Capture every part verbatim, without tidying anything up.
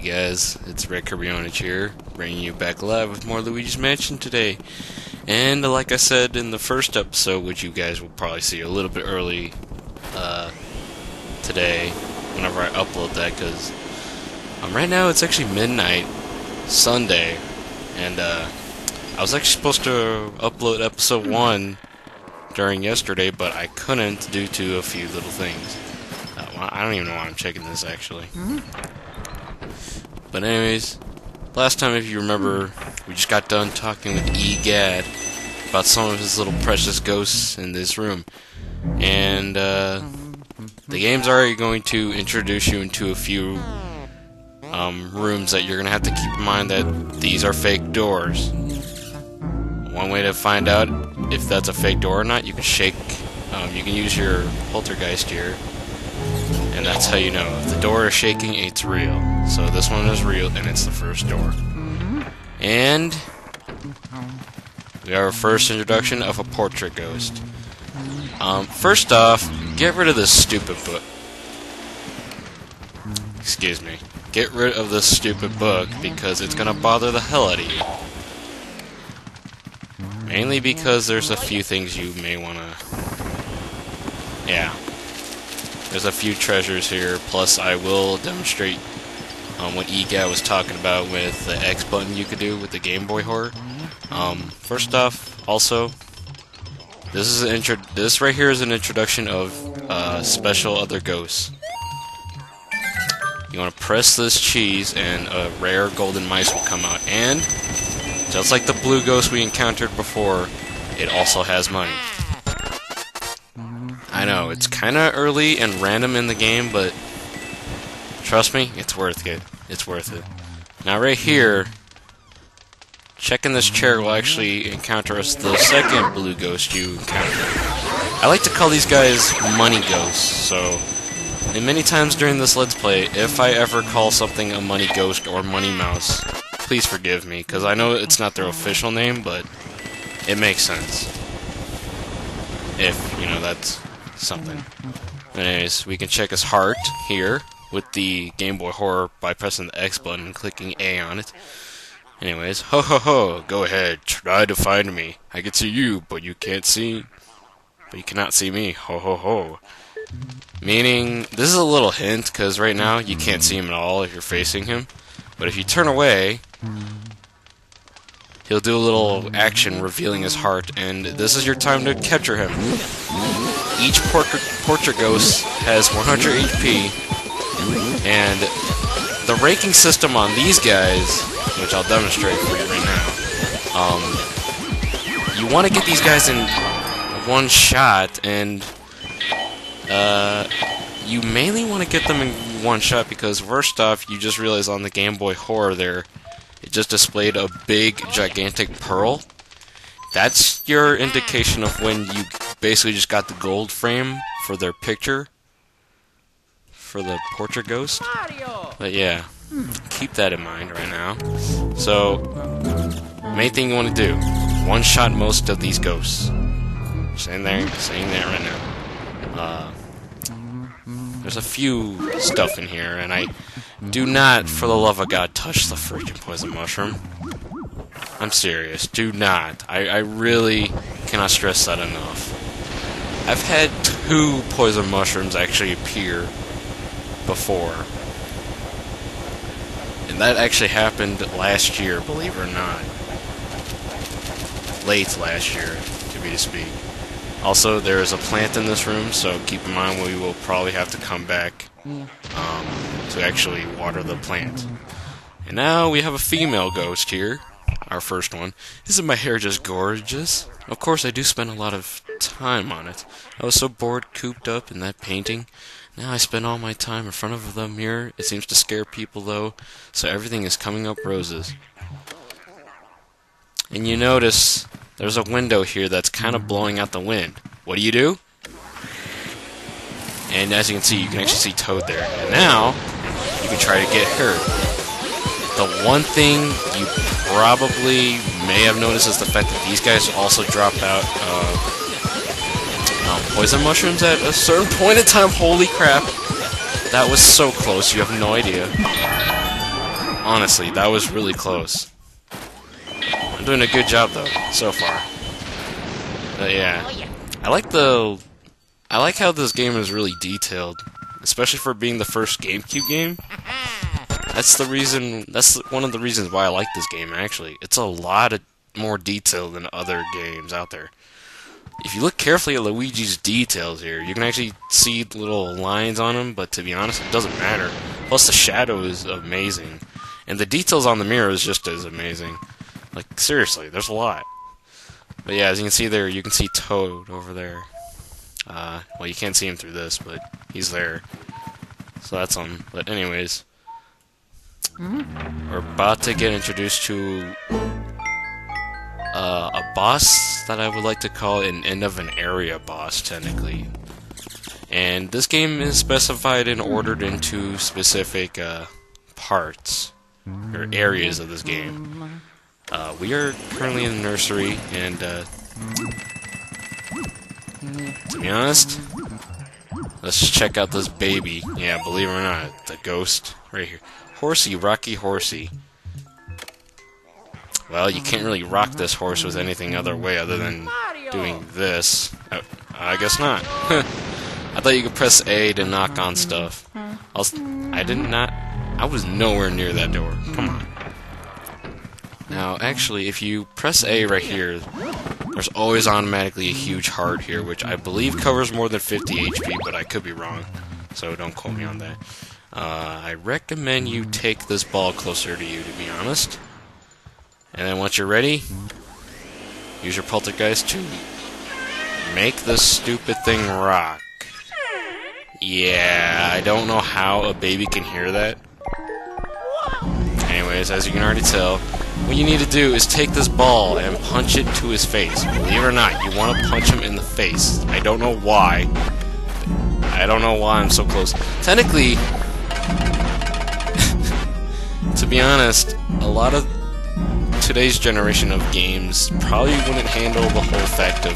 guys, it's Rick Karionich here, bringing you back live with more Luigi's Mansion today. And like I said in the first episode, which you guys will probably see a little bit early uh, today, whenever I upload that, because um, right now it's actually midnight, Sunday, and uh, I was actually supposed to upload episode one during yesterday, but I couldn't due to a few little things. I don't even know why I'm checking this, actually. But anyways, last time, if you remember, we just got done talking with E. Gadd about some of his little precious ghosts in this room. And, uh, the game's already going to introduce you into a few, um, rooms that you're gonna have to keep in mind that these are fake doors. One way to find out if that's a fake door or not, you can shake, um, you can use your poltergeist here. And that's how you know. If the door is shaking, it's real. So this one is real, and it's the first door. And we have our first introduction of a portrait ghost. Um, first off, get rid of this stupid book. Excuse me. Get rid of this stupid book, because it's going to bother the hell out of you. Mainly because there's a few things you may want to... Yeah. There's a few treasures here, plus I will demonstrate um, what E. Gadd was talking about with the X button you could do with the Game Boy Horror. Um, first off, also, this is an intro this right here is an introduction of uh, special other ghosts. You want to press this cheese and a rare golden mice will come out, and just like the blue ghost we encountered before, it also has money. I know, it's kinda early and random in the game, but trust me, it's worth it. It's worth it. Now right here, checking this chair will actually encounter us the second blue ghost you encounter. I like to call these guys money ghosts, so... And many times during this Let's Play, if I ever call something a money ghost or money mouse, please forgive me, because I know it's not their official name, but it makes sense. If, you know, that's... something. Anyways, we can check his heart here with the Game Boy Horror by pressing the X button and clicking A on it. Anyways, ho ho ho, go ahead, try to find me. I can see you, but you can't see... But you cannot see me, ho ho ho. Meaning, this is a little hint, because right now you can't see him at all if you're facing him. But if you turn away... he'll do a little action revealing his heart, and this is your time to capture him. Each portrait, portrait ghost has one hundred H P, and the ranking system on these guys, which I'll demonstrate for you right now, um, you want to get these guys in one shot, and uh, you mainly want to get them in one shot because, first off, you just realize on the Game Boy Horror there, it just displayed a big, gigantic pearl. That's your indication of when you basically just got the gold frame for their picture. For the portrait ghost. But yeah, keep that in mind right now. So, main thing you want to do, one shot most of these ghosts. Saying there, saying that right now. Uh, there's a few stuff in here, and I do not, for the love of God, touch the freaking poison mushroom. I'm serious. Do not. I, I really cannot stress that enough. I've had two poison mushrooms actually appear before. And that actually happened last year, believe it or not. Late last year, to be to speak. Also, there is a plant in this room, so keep in mind we will probably have to come back um, to actually water the plant. And now we have a female ghost here. Our first one. Isn't my hair just gorgeous? Of course I do spend a lot of time on it. I was so bored, cooped up in that painting. Now I spend all my time in front of the mirror. It seems to scare people though, so everything is coming up roses. And you notice there's a window here that's kind of blowing out the wind. What do you do? And as you can see, you can actually see Toad there. And now, you can try to get her. The one thing you probably may have noticed is the fact that these guys also drop out uh, um, poison mushrooms at a certain point in time. Holy crap! That was so close, you have no idea. Honestly, that was really close. I'm doing a good job, though, so far. But yeah. I like the... I like how this game is really detailed. Especially for being the first GameCube game. That's the reason... That's one of the reasons why I like this game, actually. It's a lot of more detail than other games out there. If you look carefully at Luigi's details here, you can actually see little lines on him, but to be honest, it doesn't matter. Plus, the shadow is amazing. And the details on the mirror is just as amazing. Like, seriously, there's a lot. But yeah, as you can see there, you can see Toad over there. Uh, well, you can't see him through this, but he's there. So that's on. But anyways, we're about to get introduced to... Uh, a boss that I would like to call an end of an area boss, technically. And this game is specified and ordered into specific uh, parts or areas of this game. Uh, we are currently in the nursery, and uh, to be honest, let's check out this baby. Yeah, believe it or not, the ghost right here, Horsey, Rocky Horsey. Well, you can't really rock this horse with anything other way other than doing this. Oh, I guess not. I thought you could press A to knock on stuff. I, was, I did not... I was nowhere near that door. Come on. Now, actually, if you press A right here, there's always automatically a huge heart here, which I believe covers more than fifty H P, but I could be wrong, so don't quote me on that. Uh, I recommend you take this ball closer to you, to be honest. And then once you're ready, use your poltergeist to make this stupid thing rock. Yeah, I don't know how a baby can hear that. Anyways, as you can already tell, what you need to do is take this ball and punch it to his face. Believe it or not, you want to punch him in the face. I don't know why. I don't know why I'm so close. Technically, to be honest, a lot of today's generation of games probably wouldn't handle the whole fact of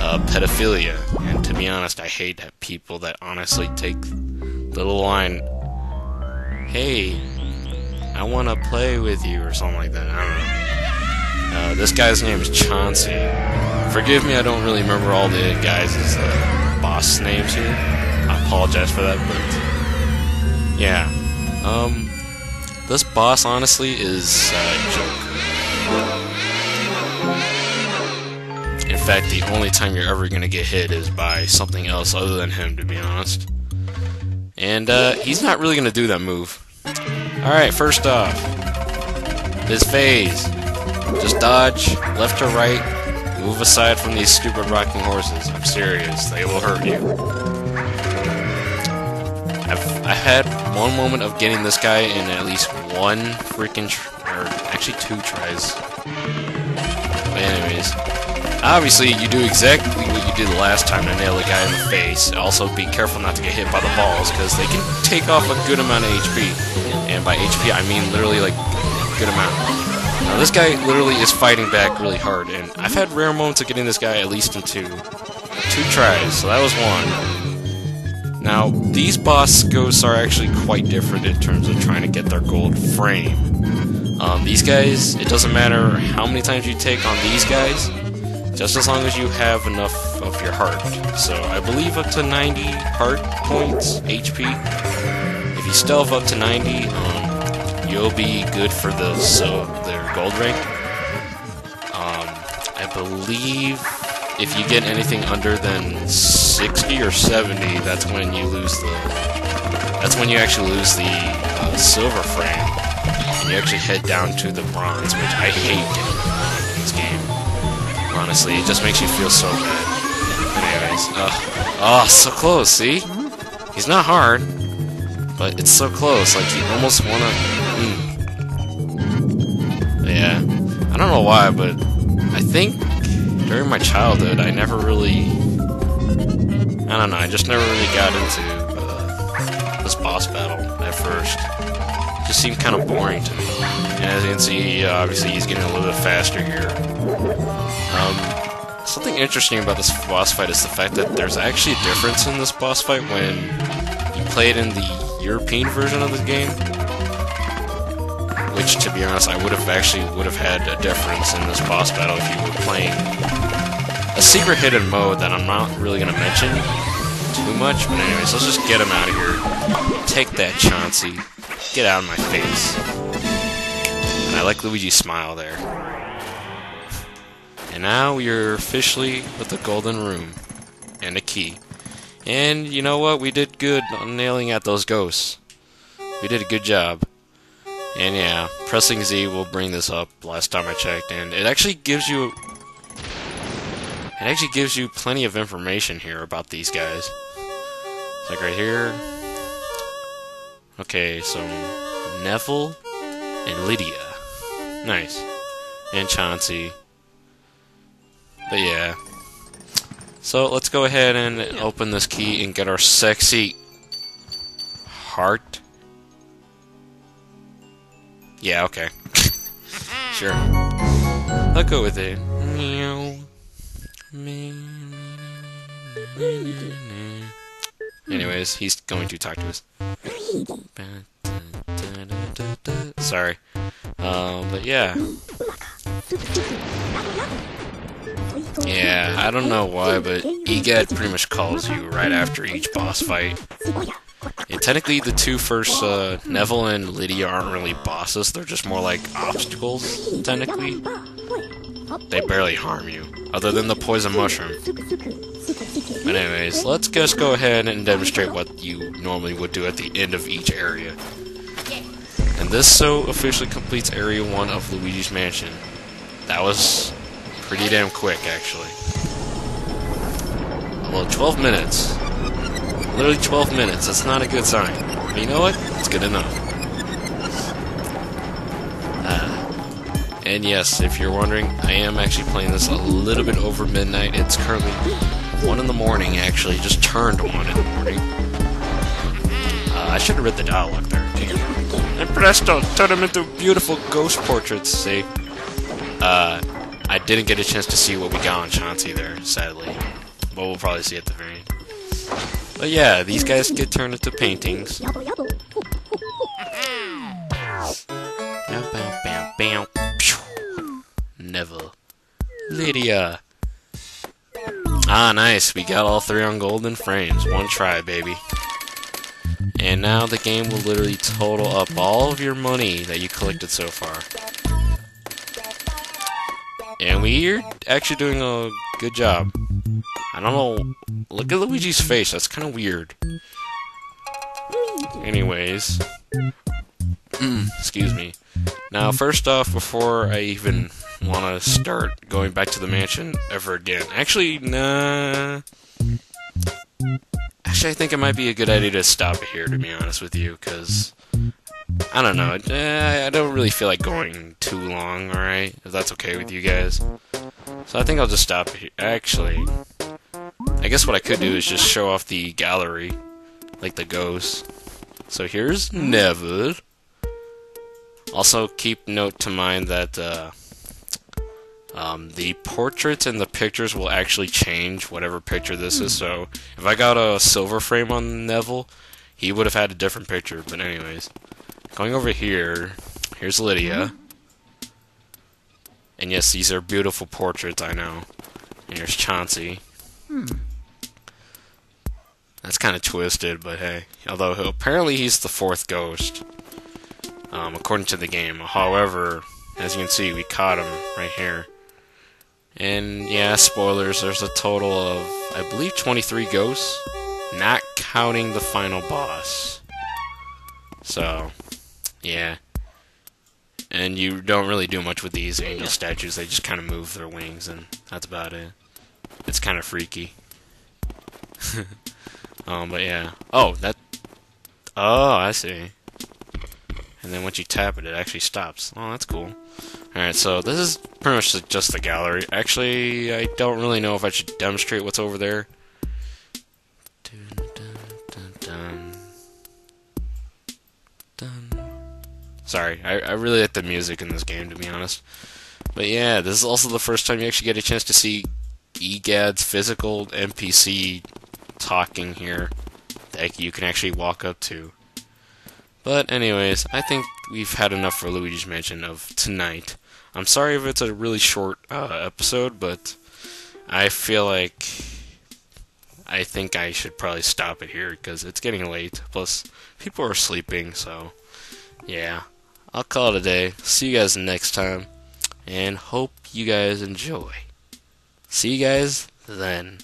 uh, pedophilia, and to be honest, I hate people that honestly take the line, "Hey, I want to play with you," or something like that. I don't know. Uh, this guy's name is Chauncey. Forgive me, I don't really remember all the guys' uh, boss names here. I apologize for that, but yeah. Um. This boss, honestly, is a joke. In fact, the only time you're ever going to get hit is by something else other than him, to be honest. And uh, he's not really going to do that move. Alright, first off, this phase. Just dodge, left or right, move aside from these stupid rocking horses. I'm serious, they will hurt you. I've, I had one moment of getting this guy in at least one freaking, tr or actually two tries. But anyways, obviously you do exactly what you did last time to nail the guy in the face. Also, be careful not to get hit by the balls, because they can take off a good amount of H P. And by H P, I mean literally, like, a good amount. Now, this guy literally is fighting back really hard, and I've had rare moments of getting this guy at least in two. Two tries, so that was one. Now, these boss ghosts are actually quite different in terms of trying to get their gold frame. Um, these guys, it doesn't matter how many times you take on these guys, just as long as you have enough of your heart. So, I believe up to ninety heart points, H P. If you stealth up to ninety, um, you'll be good for the, so, their gold rank. Um, I believe... if you get anything under than sixty or seventy, that's when you lose the... That's when you actually lose the uh, silver frame. And you actually head down to the bronze, which I hate getting bronze in this game. Honestly, it just makes you feel so bad. Anyways, uh, oh, so close, see? He's not hard, but it's so close, like you almost wanna... Mm. Yeah, I don't know why, but I think... during my childhood, I never really, I don't know, I just never really got into uh, this boss battle at first. It just seemed kind of boring to me. And as you can see, uh, obviously he's getting a little bit faster here. Um, something interesting about this boss fight is the fact that there's actually a difference in this boss fight when you play it in the European version of the game. which, to be honest, I would have actually would have had a difference in this boss battle if you were playing a secret hidden mode that I'm not really going to mention too much. But anyways, let's just get him out of here. Take that, Chauncey. Get out of my face. And I like Luigi's smile there. And now you're officially with the golden room and a key. And you know what? We did good on nailing at those ghosts. We did a good job. And yeah, pressing Z will bring this up. Last time I checked, and it actually gives you it actually gives you plenty of information here about these guys. It's like right here. Okay, so Neville and Lydia. Nice. And Chauncey. But yeah. So let's go ahead and open this key and get our sexy heart. Yeah, okay. Sure. I'll go with it. Anyways, he's going to talk to us. Sorry. Uh, but yeah. Yeah, I don't know why, but E. Gadd pretty much calls you right after each boss fight. And technically, the two first, uh, Neville and Lydia aren't really bosses, they're just more like obstacles, technically. They barely harm you, other than the poison mushroom. But anyways, let's just go ahead and demonstrate what you normally would do at the end of each area. And this so officially completes Area one of Luigi's Mansion. That was pretty damn quick, actually. Although twelve minutes. Literally twelve minutes. That's not a good sign. But you know what? It's good enough. Uh, and yes, if you're wondering, I am actually playing this a little bit over midnight. It's currently one in the morning, actually. Just turned one in the morning. Uh, I should have read the dialogue there. And presto, turn them into beautiful ghost portraits, see? Uh... I didn't get a chance to see what we got on Chauncey there, sadly. But we'll probably see at the very end. But yeah, these guys get turned into paintings. Neville. Lydia. Ah, nice. We got all three on golden frames. One try, baby. And now the game will literally total up all of your money that you collected so far. And we're actually doing a good job. I don't know. Look at Luigi's face. That's kind of weird. Anyways. Excuse me. Now, first off, before I even want to start going back to the mansion ever again. Actually, nah. Actually, I think it might be a good idea to stop it here, to be honest with you. Because, I don't know. I don't really feel like going too long, alright? If that's okay with you guys. So I think I'll just stop here. Actually, I guess what I could do is just show off the gallery. Like the ghosts. So here's Neville. Also, keep note to mind that uh, um, the portraits and the pictures will actually change whatever picture this is. So if I got a silver frame on Neville, he would have had a different picture. But anyways. Going over here, here's Lydia. And yes, these are beautiful portraits, I know. And here's Chauncey. Hmm. That's kind of twisted, but hey. Although, apparently he's the fourth ghost. Um, according to the game. However, as you can see, we caught him right here. And yeah, spoilers, there's a total of, I believe, twenty-three ghosts. Not counting the final boss. So, yeah. And you don't really do much with these angel statues. They just kind of move their wings, and that's about it. It's kind of freaky. um, but yeah. Oh, that... Oh, I see. And then once you tap it, it actually stops. Oh, that's cool. Alright, so this is pretty much just the gallery. Actually, I don't really know if I should demonstrate what's over there. Sorry, I, I really like the music in this game, to be honest. But yeah, this is also the first time you actually get a chance to see E. Gadd's physical N P C talking here that you can actually walk up to. But anyways, I think we've had enough for Luigi's Mansion of tonight. I'm sorry if it's a really short uh, episode, but I feel like I think I should probably stop it here because it's getting late. Plus, people are sleeping, so yeah, I'll call it a day. See you guys next time, and hope you guys enjoy. See you guys then.